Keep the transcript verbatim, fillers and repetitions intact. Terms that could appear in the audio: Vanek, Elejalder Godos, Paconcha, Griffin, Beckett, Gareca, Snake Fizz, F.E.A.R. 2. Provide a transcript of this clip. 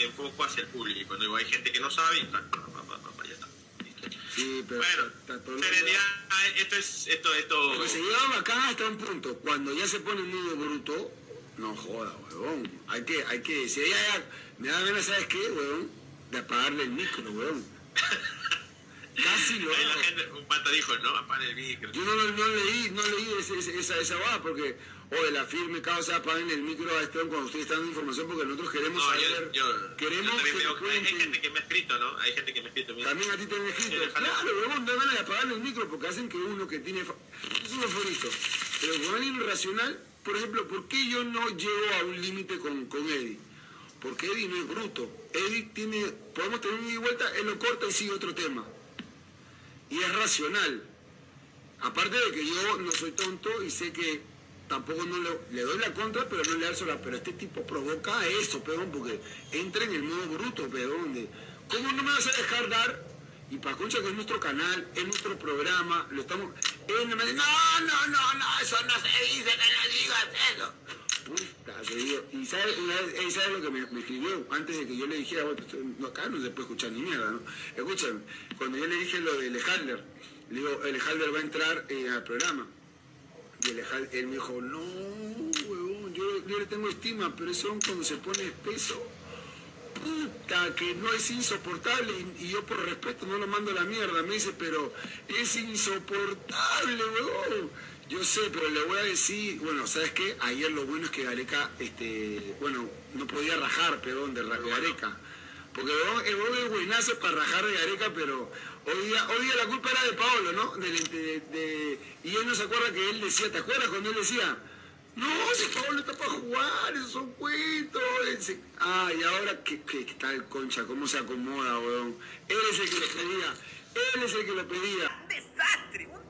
de foco hacia el público, ¿no? Hay gente que no sabe y tal, pa, pa, pa, pa, pa, ya está. Sí, pero bueno, serenidad, esto es, esto, esto... Lo que se lleva acá hasta un punto, cuando ya se pone un niño bruto, no joda, huevón, hay que, hay que, si ella ya, me da ganas, ¿sabes qué, huevón? De apagarle el micro, huevón. Casi lo hago. La gente, un pata dijo, no, apaga el micro. Yo no, no, no leí, no leí ese, ese, esa, esa va, porque, oye, la firme causa, apaguen el micro a Esteban cuando ustedes están dando información, porque nosotros queremos no, saber, yo, yo, queremos yo que tengo, cuenten. Hay gente que me ha escrito, ¿no? Hay gente que me ha escrito. Mira. También a ti te han escrito. Sí, claro, huevón, no van a apagarle el micro, porque hacen que uno que tiene, es un favorito, pero con alguien racional, por ejemplo, ¿por qué yo no llego a un límite con, con Eddie? Porque Eddie no es bruto. Eddie tiene, podemos tener una vuelta, él lo corta y sigue otro tema. Y es racional. Aparte de que yo no soy tonto y sé que tampoco no le, le doy la contra, pero no le alzo la... Pero este tipo provoca eso, peón, porque entra en el modo bruto, peón. De, ¿cómo no me vas a dejar dar? Y Paconcha, que es nuestro canal, es nuestro programa, lo estamos... Él me dice, no, no, no, no, eso no se dice, que no digas eso. Puta, se digo. Y sabe, una vez, él sabe lo que me, me escribió, antes de que yo le dijera, bueno, pues, no, acá no se puede escuchar ni mierda, ¿no? Escúchame, cuando yo le dije lo de Elejalder, le digo, Elejalder va a entrar eh, al programa. Y Elejalder, él me dijo, no, huevón, yo, yo le tengo estima, pero eso cuando se pone espeso. Puta, que no es insoportable y, y yo por respeto no lo mando a la mierda, me dice, pero es insoportable, weón. Yo sé, pero le voy a decir, bueno, ¿sabes qué? Ayer lo bueno es que Gareca, este, bueno, no podía rajar, perdón, de Gareca. Porque el weón es buenazo para rajar de Gareca, pero hoy día, hoy día la culpa era de Paolo, ¿no? De, de, de, y él no se acuerda que él decía, ¿te acuerdas cuando él decía? No, si Paolo está para jugar, esos son cuentos. Ah, y ahora, ¿qué, qué, qué tal, Concha? ¿Cómo se acomoda, weón? Él es el que lo pedía, él es el que lo pedía. Un desastre, un desastre.